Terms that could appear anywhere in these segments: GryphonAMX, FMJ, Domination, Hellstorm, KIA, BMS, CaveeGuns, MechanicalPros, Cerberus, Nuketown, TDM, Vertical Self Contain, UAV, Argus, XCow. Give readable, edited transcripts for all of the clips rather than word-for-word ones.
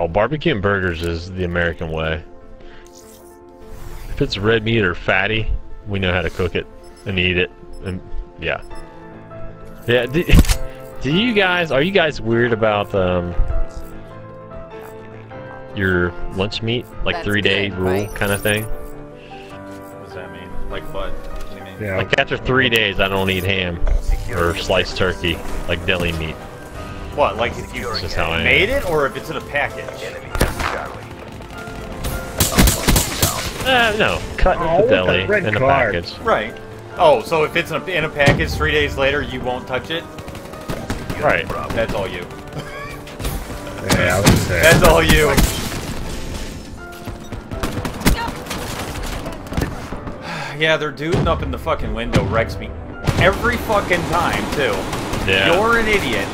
Oh, barbecue and burgers is the American way. If it's red meat or fatty, we know how to cook it and eat it. And yeah. Yeah, are you guys weird about your lunch meat, like that's 3-day rule, right? Kind of thing? What does that mean? Like what? What do you mean? Yeah. Like after 3 days I don't eat ham or sliced turkey, like deli meat. What, like if you made it or if it's in a package? No, cut the deli in a package. Right. Oh, so if it's in a package, 3 days later you won't touch it? Right. That's all you. Yeah, I would say. That's all you. Yeah, they're duding up in the fucking window wrecks me every fucking time, too. Yeah. You're an idiot.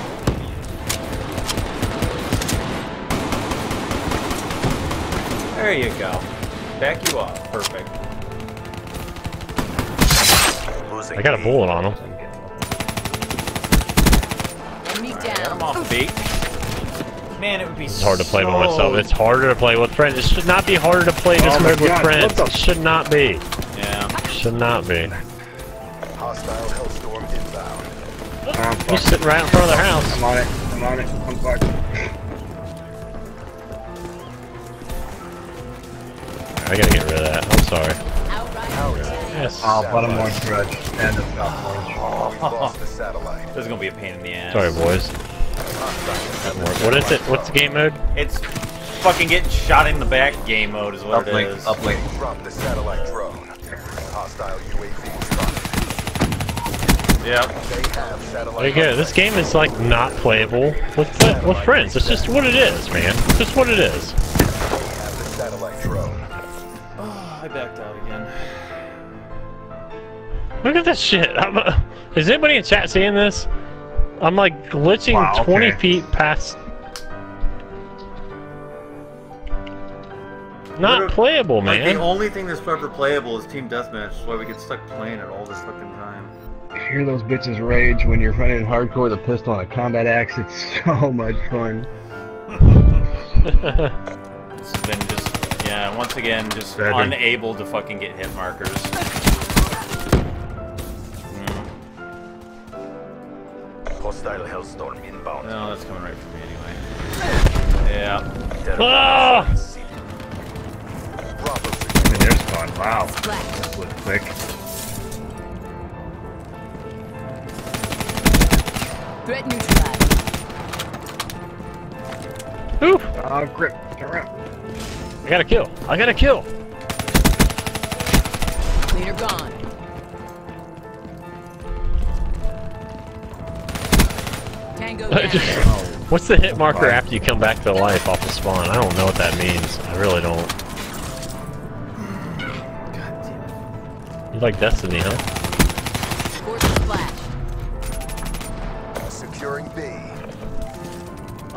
There you go. Back you up. Perfect. I got a bullet on him. Right, I'm off the beat. Man, it would be hard to play by myself. It's harder to play with friends. It should not be harder to play just with friends. It should not be. Yeah. Should not be. Hostile hellstorm inbound. He's sitting right in front of their house. I'm on it. I'm on it. I'm fucked. I gotta get rid of that. I'm sorry. Yes. I'll put him on stretch. And it's not orange. This is gonna be a pain in the ass. Sorry, boys. What is it? What's the game mode? It's fucking getting shot in the back. Game mode is what it is. Uplink from the satellite drone. Hostile UAV spotted. Yep. There you go. This game is like not playable with friends. It's just what it is, man. It's just what it is. Satellite drone. Oh, I backed out again. Look at this shit. Is anybody in chat seeing this? I'm like glitching 20 feet past. Not playable, man. Like, the only thing that's ever playable is Team Deathmatch. That's why we get stuck playing it all this fucking time. You hear those bitches rage when you're running hardcore with a pistol on a combat axe. It's so much fun. Then just, yeah, once again, just unable to fucking get hit markers. Hostile hellstorm inbound. No, that's coming right from me anyway. Yeah. Ah! And there's one. Wow. That went quick. Threat neutralized. Oof! Grip. Turn around. I got a kill. I got a kill. Leader gone. Tango down. What's the hit marker after you come back to life off the spawn? I don't know what that means. I really don't. God damn it. You like Destiny, huh? Force flash. Securing B.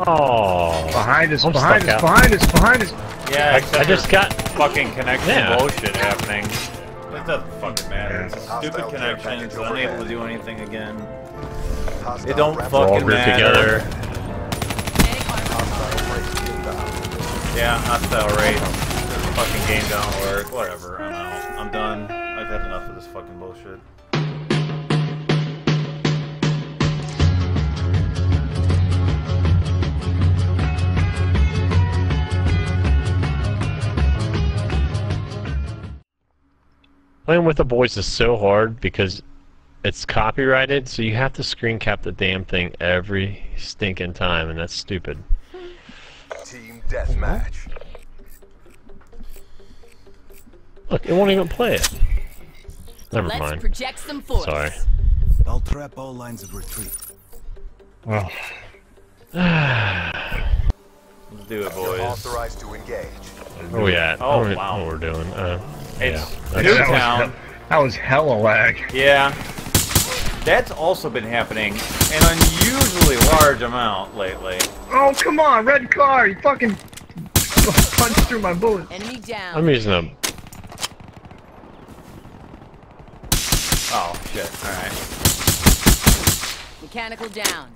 Oh. Behind us, behind us, behind us, behind us. Yeah, I just got fucking connection bullshit happening. It doesn't fucking matter. Stupid connections, unable to do anything again. It don't fucking matter. Yeah, hostile race. The fucking game don't work. Whatever, I'm out. I'm done. I've had enough of this fucking bullshit. Playing with the boys is so hard because it's copyrighted, so you have to screen cap the damn thing every stinking time, and that's stupid. Team Deathmatch. Look, it won't even play it. Never mind. Project some force. Sorry. I'll trap all lines of retreat. Well. Let's do it, boys. Authorized to engage. Where we at? Oh, wow. What we're doing. It's Newtown. That was hella lag. Yeah. That's also been happening an unusually large amount lately. Oh, come on, red car! You fucking punched through my bullet. Enemy down. I'm using them. Oh, shit. Alright. Mechanical down.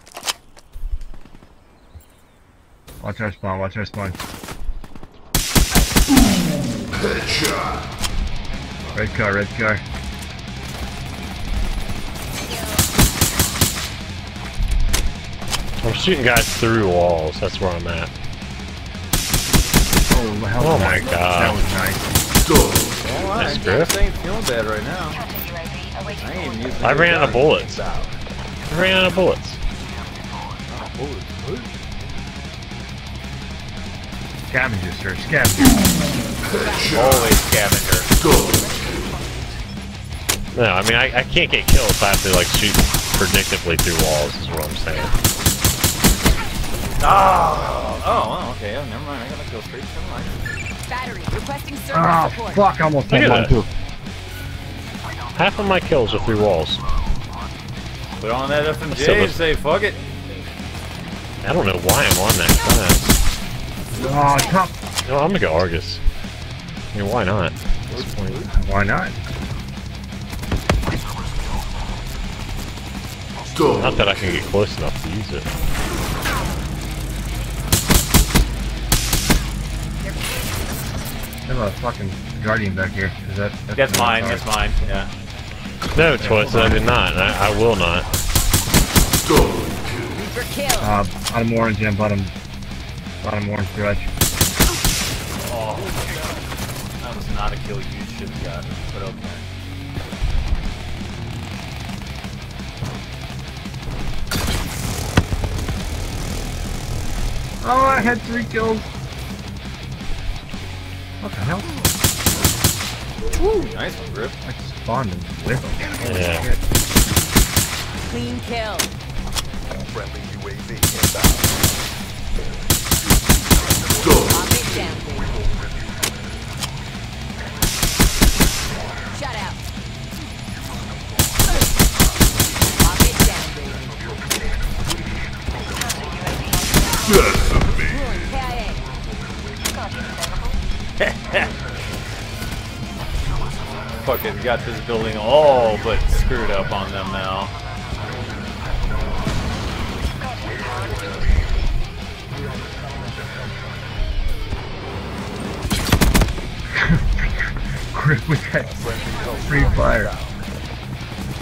Watch our spawn, watch our spawn. Headshot. Red car, red car. I'm shooting guys through walls, that's where I'm at. Oh, the hell oh my god. That was nice. Go. Well, nice Griff. I ain't feeling bad right now. I ran out of bullets. I ran out of bullets. Scavenger, sir. Scavenger. Holy scavenger. Go. No, I mean, I can't get killed if I have to, like, shoot predictably through walls, is what I'm saying. Oh, oh, oh, okay. Oh, never mind. I gotta go straight to the line. Battery requesting service support. Oh, fuck! I almost hit one too. Half of my kills are through walls. Put on that FMJ and say fuck it. I don't know why I'm on that class. Oh, top. No, I'm gonna go Argus. I mean, why not? At this point, why not? Go. Not that I can get close enough to use it. There's a fucking guardian back here. Is that? That's mine. That's mine. Yeah. No, Twist. I did not. I will not. Bottom orange and bottom orange stretch. Oh god, that was not a kill you should have gotten, but okay. Oh, I had 3 kills. What the hell? Woo! Nice one, Griff. I just spawned and whipped him. Yeah. Clean kill. Friendly UAV inbound. Go! Shut out. Lock it down, baby. Yes, amazing. Fuck it, we got this building all but screwed up on them now. We got free fire.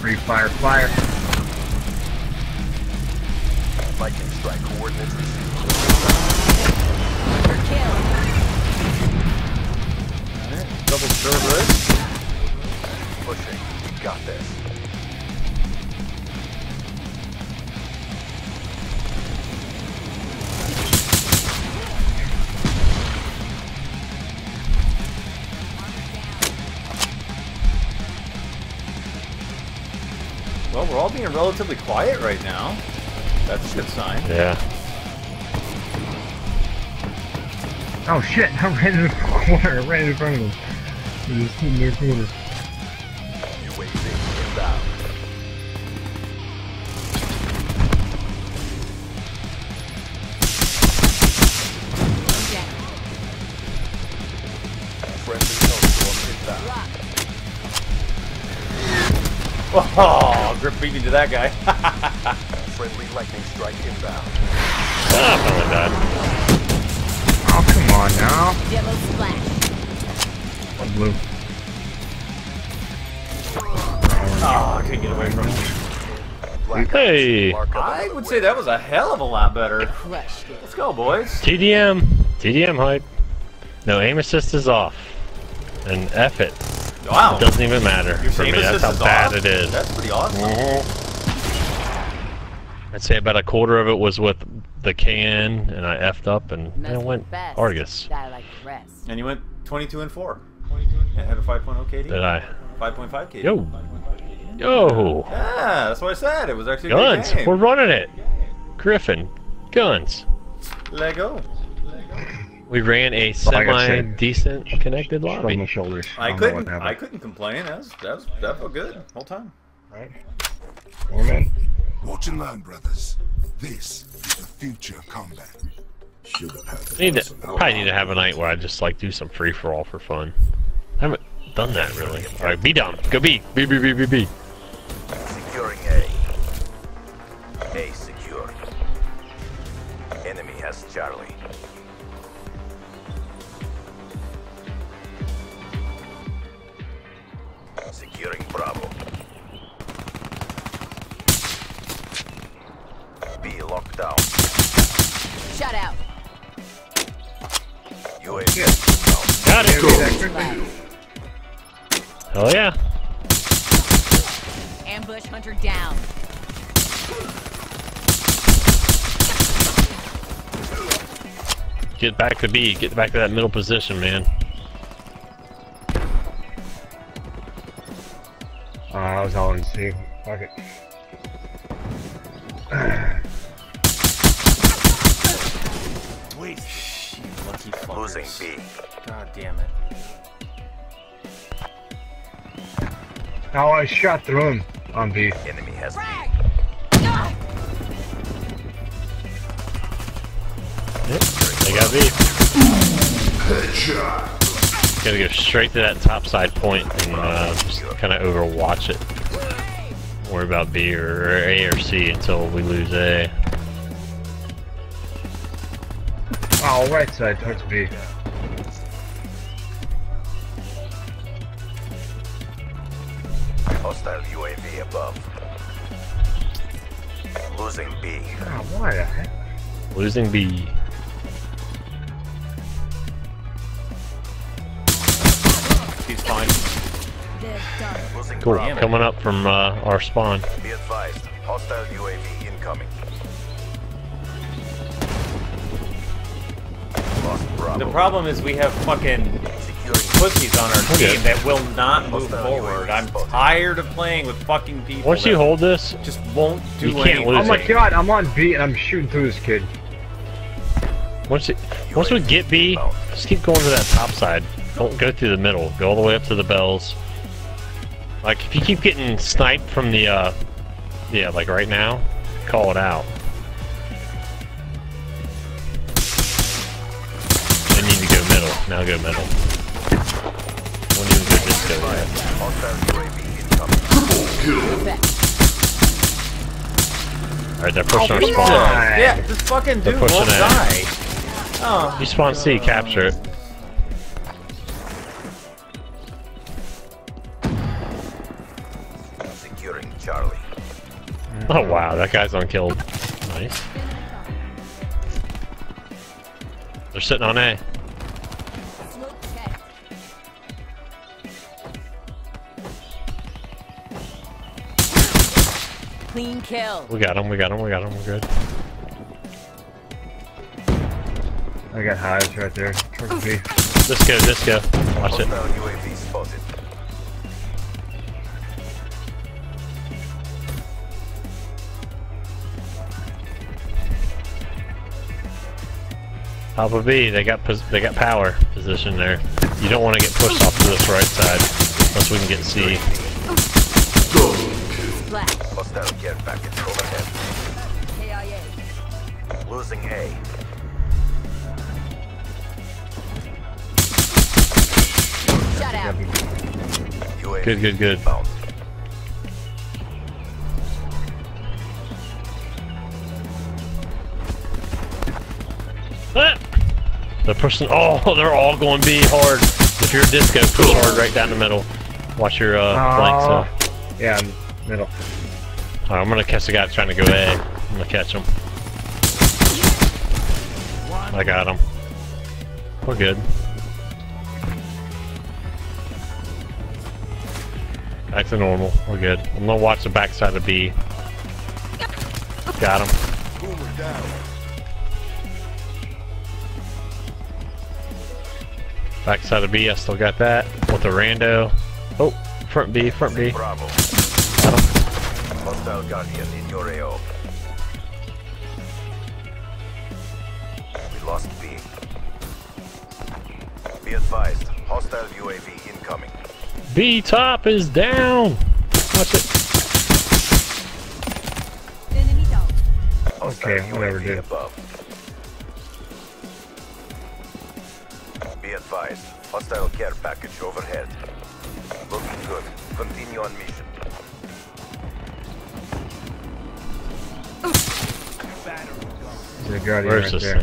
Free fire, fire. Lightning strike coordinates. Kill. Double Cerberus. Pushing. We got this. Well, we're all being relatively quiet right now. That's a good sign. Yeah. Oh shit! I ran into the corner. I ran in front of them. We're just sitting there corner. UAV inbound. Friendly health inbound. Oh, Griff beat me to that guy. Friendly lightning strike inbound. Oh, come on now. Yellow splash. Blue. Oh, I couldn't get away from it. Hey! I would say that was a hell of a lot better. Let's go, boys. TDM. TDM hype. No, aim assist is off. And F it. Wow. It doesn't even matter for me. That's how bad it is. That's pretty awesome. Mm-hmm. I'd say about a quarter of it was with the KN, and I F'd up, and I went Argus. And you went 22 and 4. I had a 5.0 KD. Did I? 5.5 KD. Yo. Yo. Yeah, that's what I said. It was actually guns. A good game. We're running it. Griffon, guns. Lego. We ran a semi-decent connected lobby. On the shoulders. I couldn't complain. That felt good the whole time. Right. Amen. Watch and learn, brothers. This is the future of combat. I probably need to have a night where I just like do some free for all for fun. I haven't done that really. All right, B down. Go B. B B B B B. Securing A. A secure. Enemy has Charlie. Exactly. Got it. Go. Hell yeah. Ambush hunter down. Get back to B. Get back to that middle position, man. I was all in C. Fuck it. Wait. Lucky losing B. God damn it. How I shot through him on B. Enemy has B. They got beat. Headshot. Gotta go straight to that top side point and just kind of overwatch it. Don't worry about B or A or C until we lose A. Oh, right side towards B. Hostile UAV above. Losing B. Oh, why the heck? Losing B. Cool. Coming up from our spawn. Be advised, hostile UAV incoming. The problem is we have fucking pussies on our team that will not move forward. I'm tired of playing with fucking people. Once you hold this, just won't do anything. Oh my god, I'm on B and I'm shooting through this kid. Once we get B, just keep going to that top side. Don't go through the middle. Go all the way up to the bells. Like, if you keep getting sniped from the, yeah, like right now, call it out. I need to go middle. Now go middle. Won't even go disco yet. Alright, they're pushing our spawn. Yeah, just fucking do won't die. Oh. You spawn C, capture it. Charlie. Oh wow, that guy's unkilled. Nice. They're sitting on A. Clean kill. We got him, we got him, we got him, we're good. I got hives right there. Disco, disco. Watch it. UAV spotted. Top of B, they got power position there. You don't want to get pushed off to this right side, unless we can get C. Losing A. Shut out. Good, good, good. They're pushing. Oh, they're all going B hard. If you're a disco, push hard right down the middle. Watch your flanks up. Yeah, I'm middle. Alright, I'm gonna catch the guy trying to go A. I'm gonna catch him. I got him. We're good. Back to normal. We're good. I'm gonna watch the backside of B. Got him. Backside of B, I still got that. With the rando. Oh, front B, front B. Bravo. Hostile Guardian in your AO. We lost B. Be advised, hostile UAV incoming. B top is down. Watch it. Enemy down. Okay, whatever, dude. Above. Advised. Hostile care package overhead. Looking good. Continue on mission. There's a guardian right there.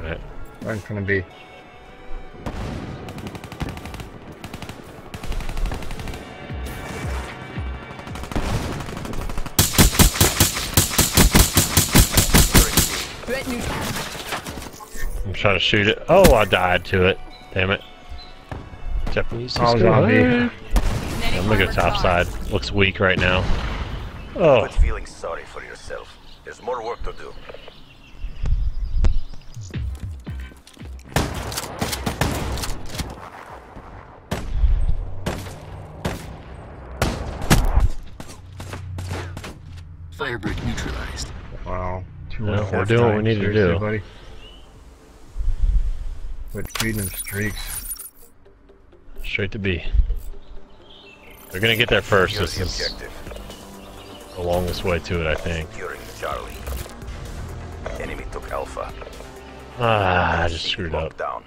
Right. Right in front of B. I'm trying to shoot it. Oh, I died to it. Damn it. Japanese zombie. I'm gonna go top side. Looks weak right now. Oh. Quit feeling sorry for yourself. There's more work to do. Firebreak neutralized. Wow. Yeah, we're doing what we need to do. Buddy. Quit feeding them streaks. Straight to B. They're gonna get there first. This is the longest way to it, I think. Charlie. Enemy took Alpha. Ah, I just screwed up. Down.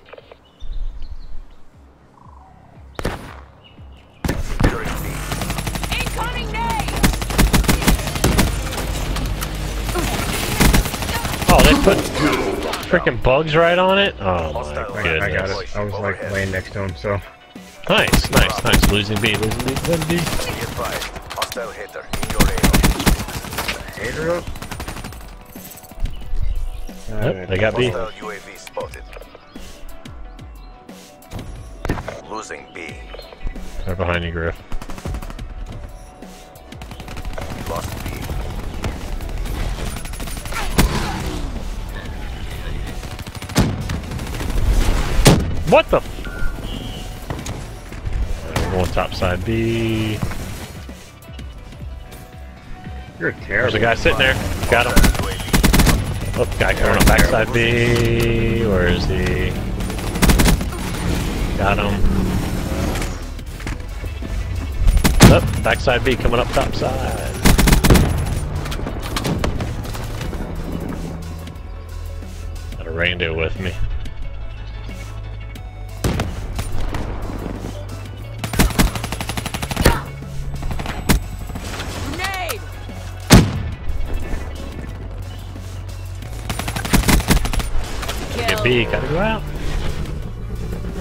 Oh, they put freaking bugs right on it? Oh my goodness. I got it. I was like laying next to him, so. Nice, nice, nice. Losing B, losing B, losing B. Hostile hitter in your area. Hater? Yep, they got B. UAV spotted. Losing B. They're behind you, Griff. Lost B. What the? We're going top side B. You're terrible. There's a guy sitting there. Got him. Oh, guy coming up backside B. Where is he? Got him. Oh, backside B coming up top side. Got a reindeer with me. B, gotta go out.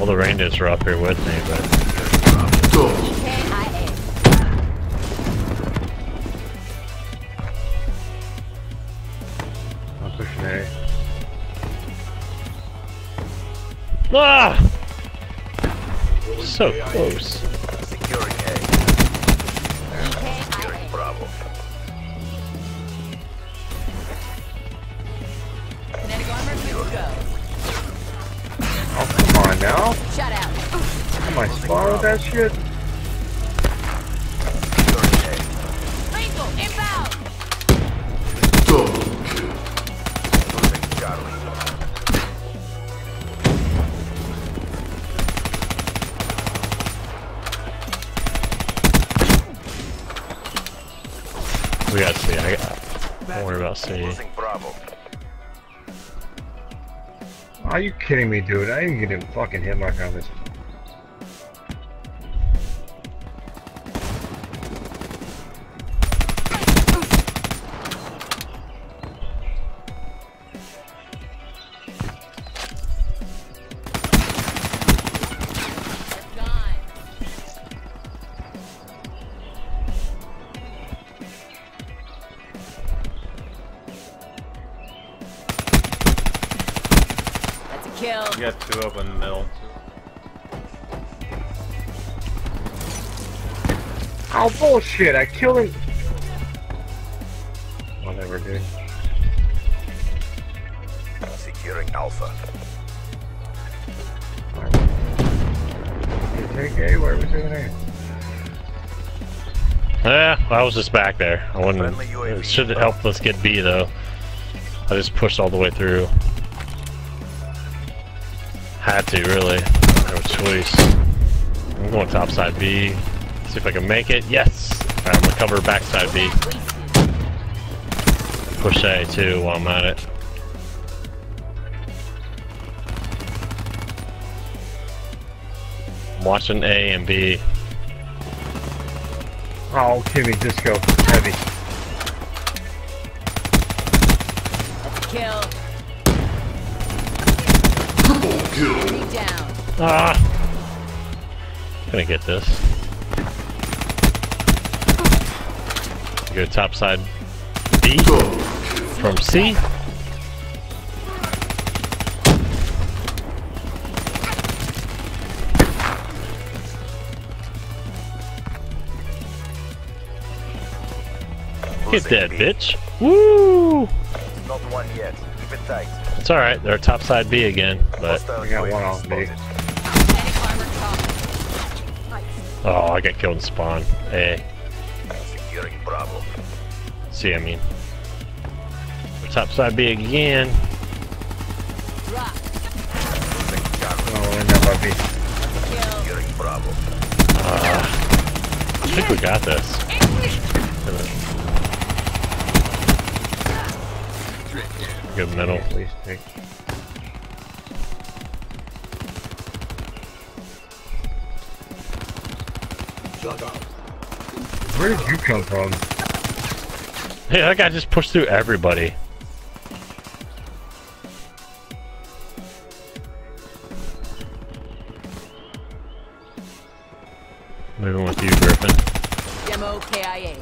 All the reindeers are up here with me, but. I'm pushing A. Ah! So close. Securing A. Securing Bravo. Kinetic armor, fuel go. Now? Shut out. Am I spawning that shit? Rainbow, inbound. We got C. Don't worry about C. Are you kidding me, dude? I didn't get a fucking hitmark on this. Kill. You got two up in the middle. Oh bullshit, I killed him. Whatever, dude. Securing Alpha. Take A, where was it? Yeah, I was just back there. I wouldn't. It should have helped us get B though. I just pushed all the way through. Had to, really. No choice. I'm going topside B. See if I can make it. Yes! Alright, I'm gonna cover backside B. Push A too while I'm at it. I'm watching A and B. Oh, Timmy, disco. Heavy. Kill. Down. Ah! Gonna get this. Go topside B from C. Hit that, bitch. Woo! Not one yet. Keep it tight. It's alright, they're top side B again, but we got one on B. Oh, I got killed in spawn. Hey. Securing Bravo. See, I mean. We're top side B again. Oh, we're in that by B. Securing Bravo. I think we got this. Good middle. Where did you come from? Hey, that guy just pushed through everybody. Moving with you, Griffon. Demo KIA.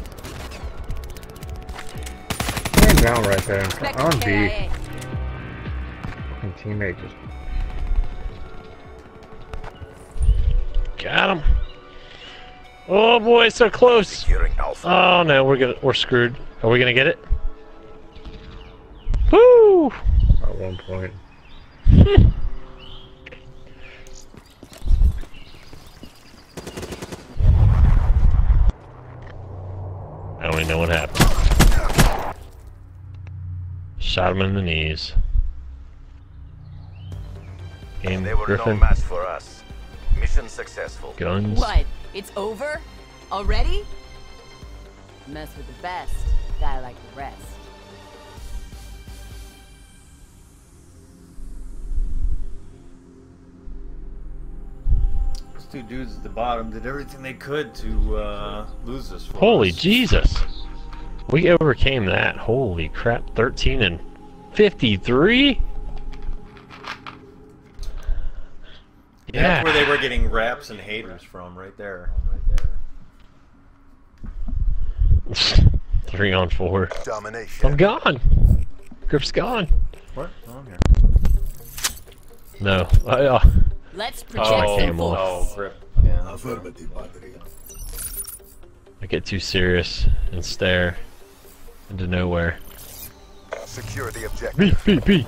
Laying down right there. On B. Fucking teammate just. Got him. Oh boy, so close. Oh no, we're screwed. Are we gonna get it? Woo! At one point. I don't even know what happened. Shot him in the knees. And they were Griffon. No match for us. Mission successful. Guns. What? It's over? Already? Mess with the best. Die like the rest. Those two dudes at the bottom did everything they could to lose this for us. Holy Jesus! We overcame that. Holy crap. 13 and 53? Yeah. That's where they were getting raps and haters from, right there. Right there. 3 on 4. Domination. I'm gone. Griff's gone. What? Oh, I'm here. No. Let's project samples. Oh, Griff. Yeah. I get too serious and stare into nowhere. Secure the objective. B.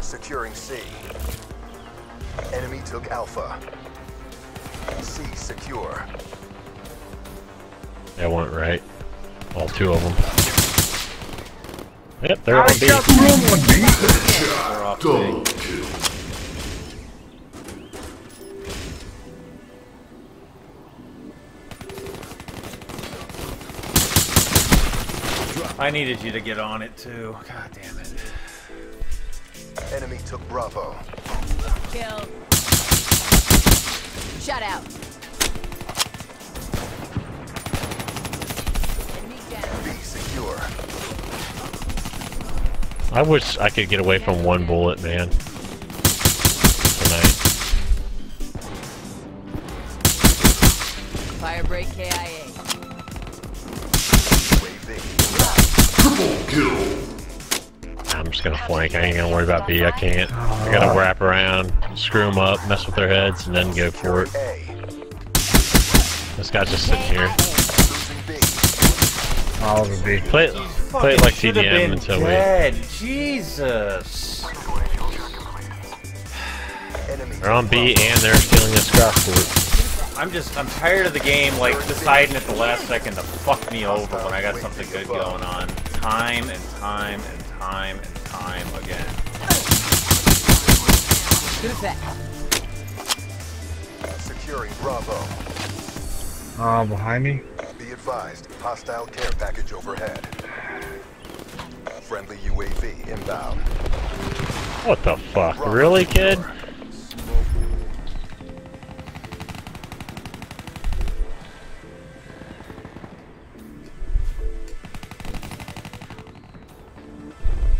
Securing C. Enemy took Alpha. C secure. That went right. All 2 of them. Yep, they're on B. They're off B. I needed you to get on it too. God damn it. Enemy took Bravo. Kill. Shut out. Enemy down. Be secure. I wish I could get away from one bullet, man. Tonight. Firebreak KIA. Triple kill. I'm just gonna flank. I ain't gonna worry about B. I can't. I gotta wrap around, screw them up, mess with their heads, and then go for it. This guy's just sitting here. All of B. Play it like TDM until we. Jesus. They're on B and they're stealing this crossboard. I'm tired of the game like deciding at the last second to fuck me over when I got something good going on. Time and time and. Time and time again. Good effect. Securing Bravo. Behind me. Be advised, hostile care package overhead. Friendly UAV inbound. What the fuck? Bravo really, kid?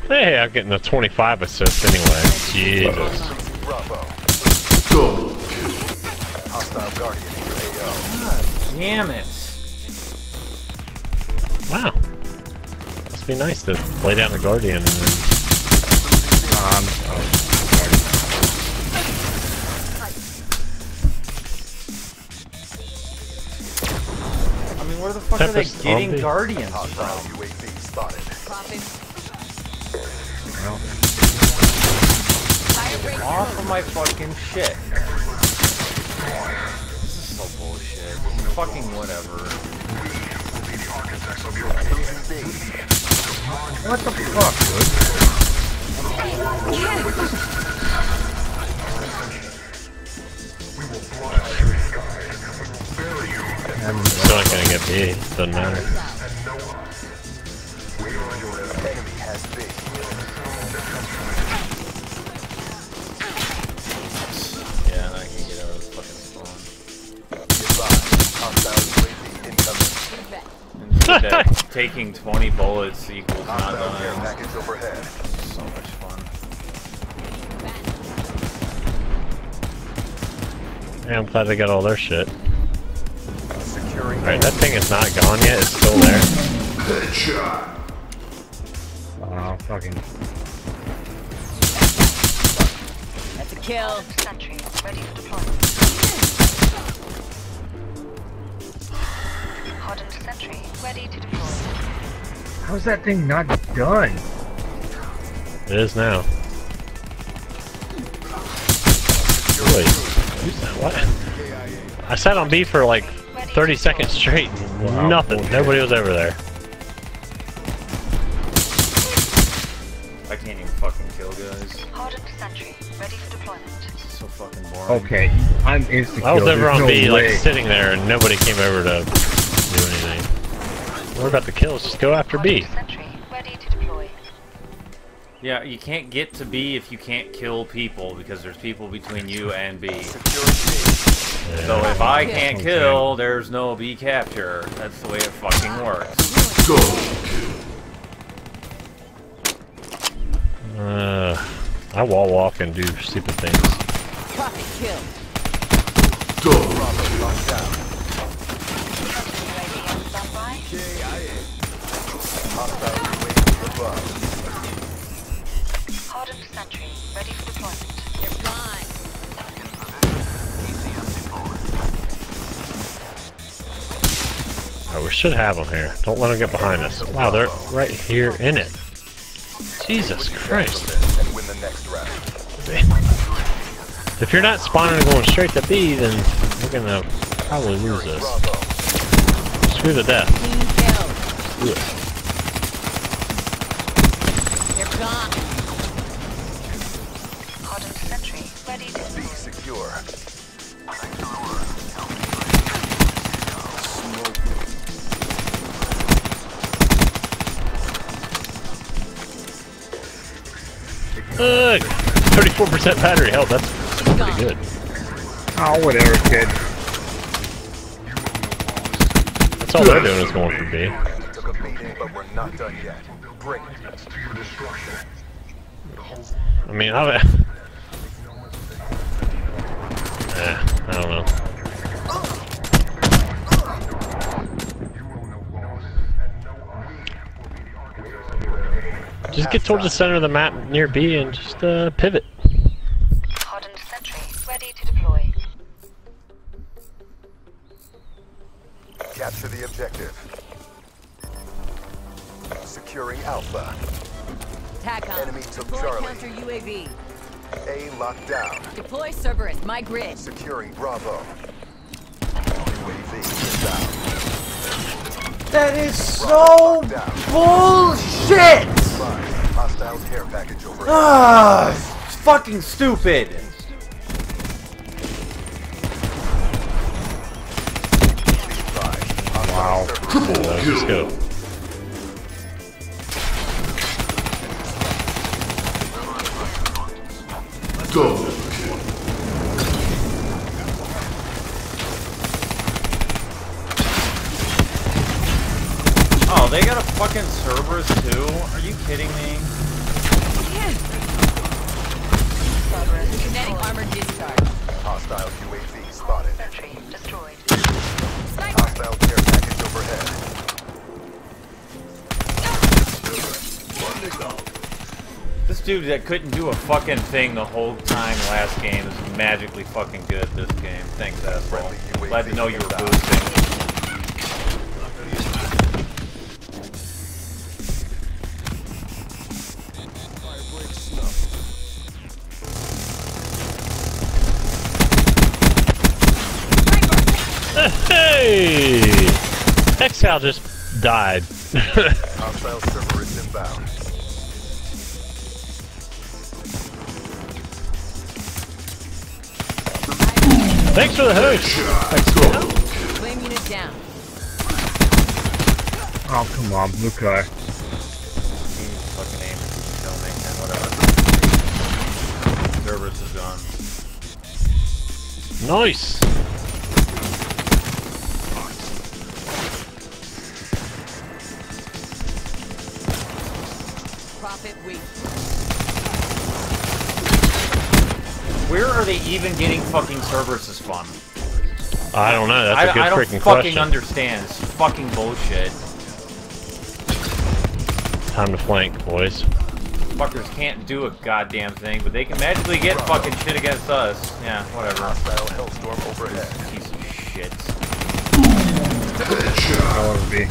Hey, I'm getting a 25 assist anyway. Jesus. God damn it. Wow. Must be nice to play down the Guardian. And I mean, what are the fuck are they getting zombie guardians from? Well. Get off of my fucking shit. This is so bullshit. Fucking whatever. What the fuck, dude? It's not gonna get B, it doesn't matter. Yeah, I can get out of the fucking spawn. That taking 20 bullets equals not done. So much fun. Yeah, I'm glad they got all their shit. Alright, that thing is not gone yet, it's still there. Good shot. Oh, fucking. That's a kill. Sentry, ready for deployment. Hardened sentry, ready to deploy. How's that thing not done? It is now. Wait, who's that? What? I sat on B for like 30 seconds straight, wow. Nothing. Nobody was ever there. I can't even fucking kill guys. Hardened sentry, ready for deployment. So fucking boring. Okay, I'm insta kill. I was ever on B, like sitting there, and nobody came over to do anything. What about the kills? Just go after B. Sentry, ready to deploy. Yeah, you can't get to B if you can't kill people because there's people between you and B. Yeah. So if I can't kill, there's no B capture. That's the way it fucking works. Go. I wall walk and do stupid things. Copy kill. Go. Hardened sentry, ready for deployment. You're blind. We should have them here. Don't let them get behind us. Wow, they're right here in it. Jesus Christ. If you're not spawning and going straight to B, then we're gonna probably lose this. Screw the death. They're gone. Hardened sentry ready to be secure. Ugh! 34% battery health, that's pretty good. Oh, whatever, kid. That's all they're doing is going for B. I mean, I don't know. Just get towards the center of the map near B and just pivot. Hardened sentry, ready to deploy. Capture the objective. Securing Alpha. TACOM. Enemy took Charlie. Deploy counter UAV. A lockdown. Deploy Cerberus, my grid. Securing Bravo. UAV is down. That is so bullshit! Hostile care package over. Ah, it's fucking stupid. Wow. Let's go. Go. Oh, they got a fucking Cerberus too? Are you kidding me? Cerberus, kinetic armor discharge. Hostile UAV spotted. Sentry destroyed. Sniper. Hostile care package overhead. This dude that couldn't do a fucking thing the whole time last game is magically fucking good this game. Thanks, asshole. Glad to know you were boosting. Hey! Exhale just died. Hostile Cerberus inbound. Thanks for the host. Thanks, cool. Flame unit down. Oh, come on, blue car. Fucking aim. Don't make that, whatever. Cerberus is gone. Nice! Where are they even getting fucking Cerberus to spawn? I don't know, that's a good freaking question. I don't fucking understand, it's fucking bullshit. Time to flank, boys. Fuckers can't do a goddamn thing, but they can magically get fucking shit against us. Yeah, whatever. Hostile hellstorm overhead. Piece of shit. That would be.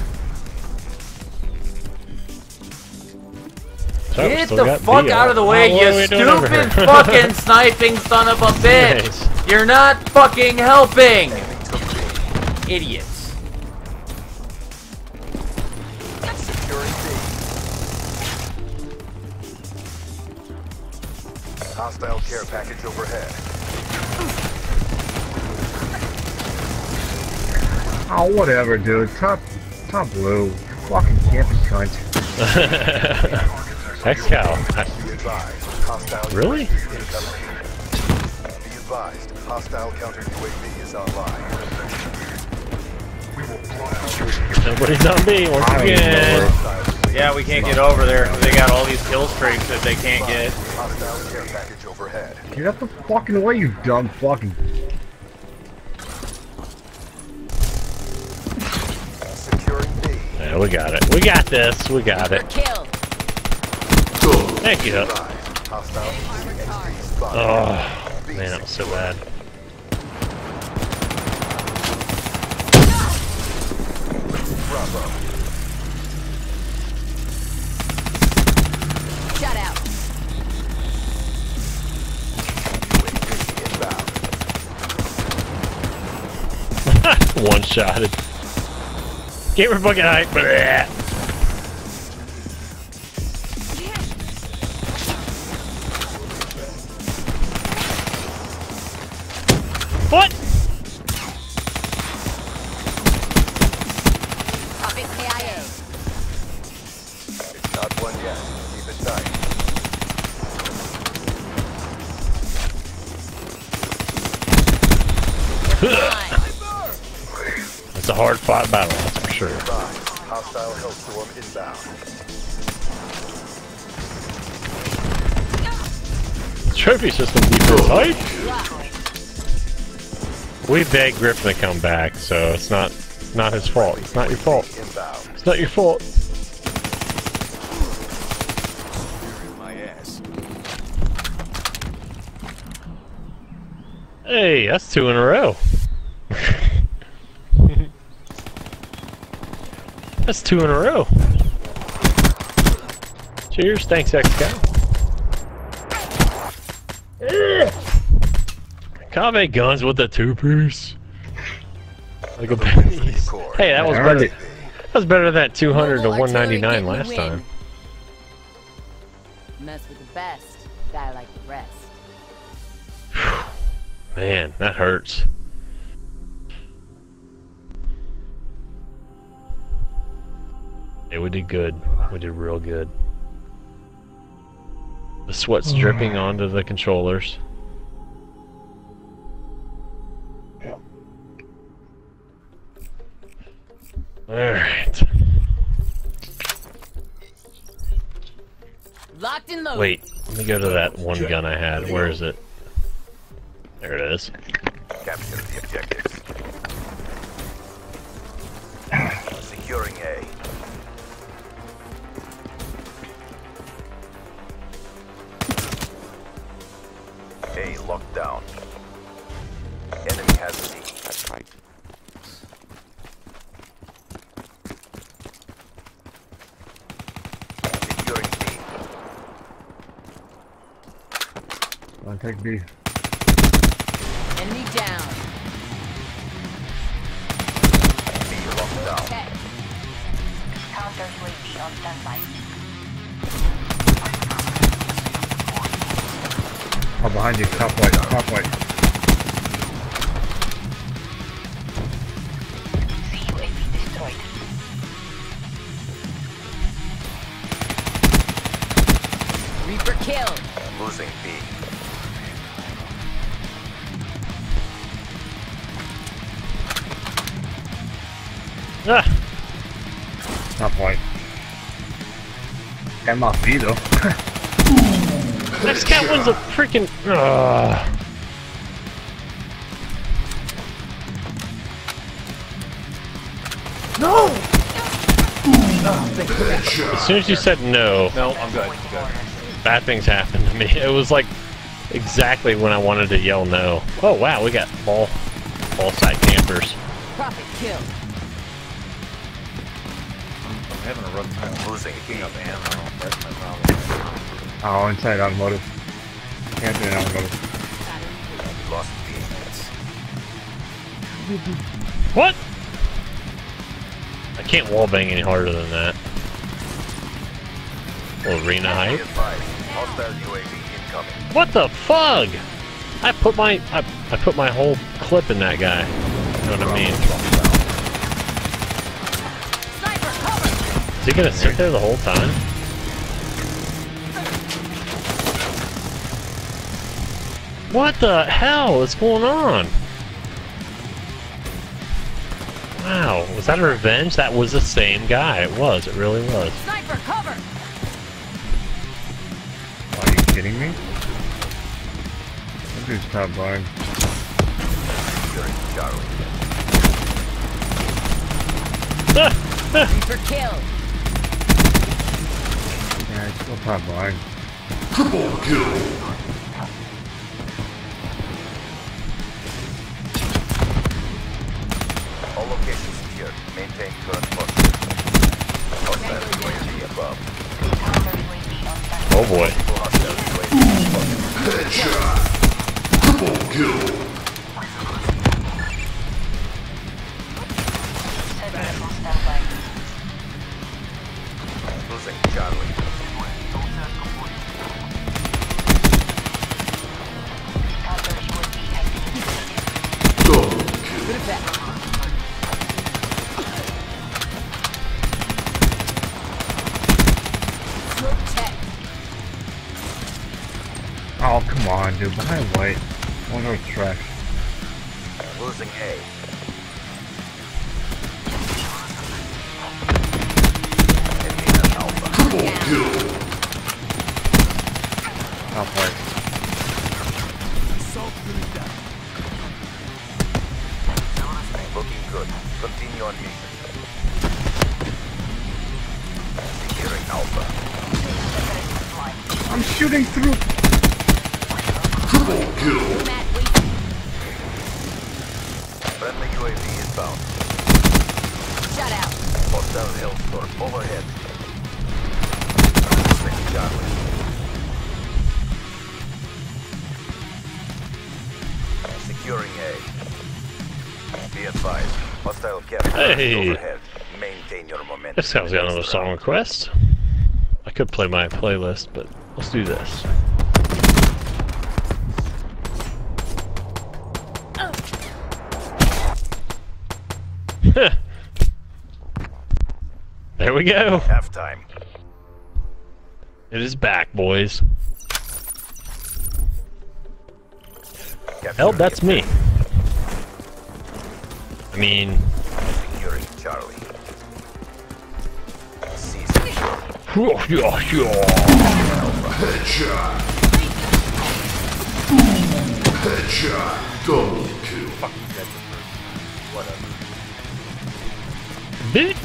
So get the fuck out of the way, you stupid fucking sniping son of a bitch! Nice. You're not fucking helping! Idiots. Hostile care package overhead. Oh, whatever, dude. Top blue. Fucking camping cunt. Exhale. Really? Nobody's on B once again. Yeah, we can't get over there. They got all these kill streaks that they can't get. Get out the fucking way, you dumb fucking. Yeah, we got it. We got this. We got it. Thank you. Oh, man, that was so bad. Shut out. One-shotted. Gamer fucking hype for that. What? It's not one yet. Keep it tight. It's a hard fought battle, that's for sure. Hostile hellstorm inbound. Trophy system default tight. We begged Griffin to come back, so it's not his fault. It's not your fault. It's not your fault. Hey, that's 2 in a row. That's 2 in a row. Cheers, thanks, XCow. CaveeGuns with the 2-piece. Like a piece. Hey, that was better. That was better than that 200 to 199 last time. Mess with the best, die like the rest. Man, that hurts. Hey, we did good. We did real good. The sweat's dripping onto the controllers. Alright. Locked and loaded. Wait, let me go to that one gun I had. Where is it? There it is. Capture the objective. Securing A. A locked down. Enemy has B. That's right. I'll take B. Enemy down. down. Okay. Counters will be on standby. Oh, behind you, top right, top right. The UAV destroyed. Reaper kill. I'm losing B. Ah. Not quite. That must be though. This cat one's a freaking. No! As soon as you said no. No, I'm good. Bad things happened to me. It was like exactly when I wanted to yell no. Oh wow, we got ball side campers. Profit kill. I'm having a rough time losing a king of ammo. That's my problem. Oh, inside automotive. Can't do an automotive. Lost the defense. What? I can't wallbang any harder than that. Little arena height. What the fuck? I put my whole clip in that guy. You know what I mean? Is he gonna sit there the whole time? What the hell is going on? Wow, was that a revenge? That was the same guy. It was, it really was. Sniper, cover! Are you kidding me? That dude's top line. Reaper kill! Yeah, it's still top line. Triple kill! All locations here. Maintain current posture. Hostile UAV above. Oh boy. Headshot! Triple kill! Losing Charlie. Oh, come on, dude. Behind white. One more trash. Losing A. Triple kill. Top right. Looking good. Continue on mission. Securing Alpha. I'm shooting through. Triple kill! Friendly UAV inbound. Shut out. Hostile Hellstorm overhead. Securing A. Be advised. Hostile carrier overhead. Maintain your momentum. This guy's got another song request. I could play my playlist, but let's do this. There we go. Half time. It is back, boys. Hell, that's me. I mean, securing Charlie. Headshot. Headshot. Double kill. Whatever. Get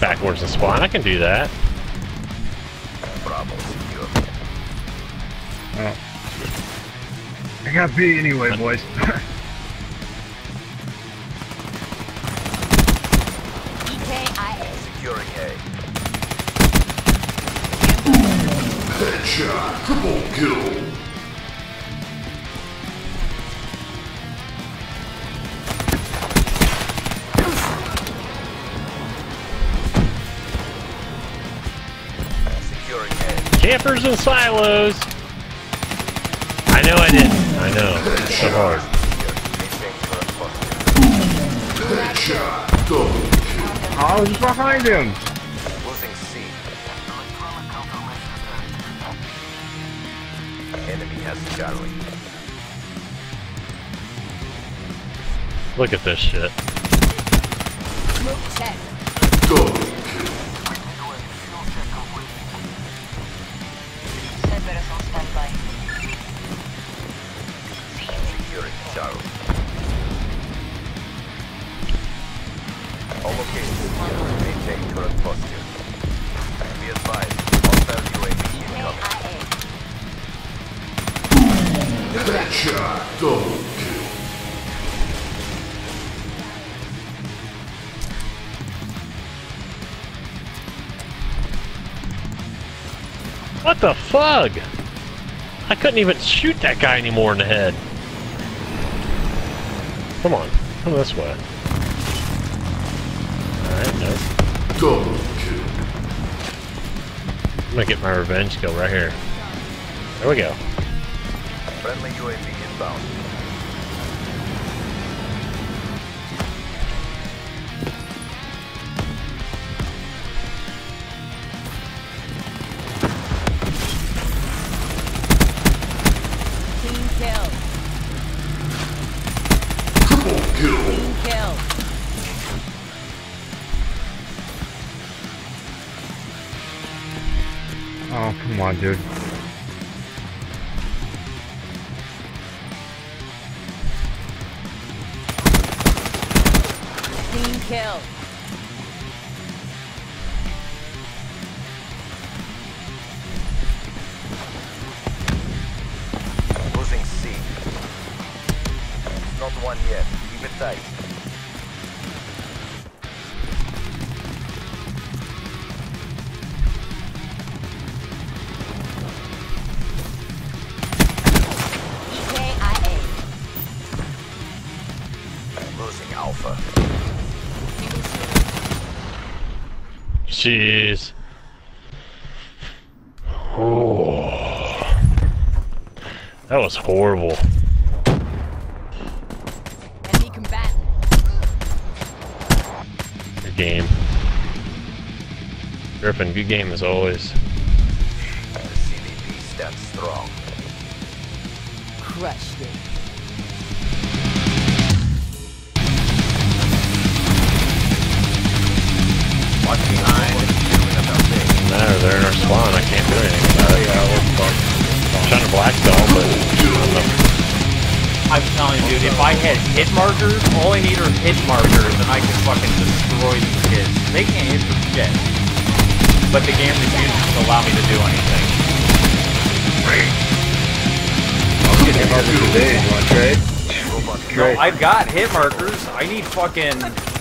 backwards and spawn, I can do that. Oh. I got B anyway, boys. Securing A. Headshot, triple kill. campers and silos. I know I didn't. I know. It's so hard. I was behind him. Losing C. Enemy has Charlie. Look at this shit. Smoke check. Go. What the fuck? I couldn't even shoot that guy anymore in the head. Come on, come this way. Alright, no. Double kill. I'm gonna get my revenge skill right here. There we go. Friendly UAV inbound. Oh, come on, dude. Team kill. Losing C. Not one yet. Keep it tight. Alpha. Jeez. Oh. That was horrible. Enemy combatant. Good game. Griffon, good game as always. The CVP steps strong. Crushed it. No, they're in our spawn, I can't do anything about it. I'm trying to black belt, but I'm telling you, dude, if I had hit markers, all I need are hit markers, and I can fucking destroy these kids. They can't hit for shit. But the game refuses to allow me to do anything. I'll get hit markers today, you want to trade? No, I've got hit markers. I need fucking...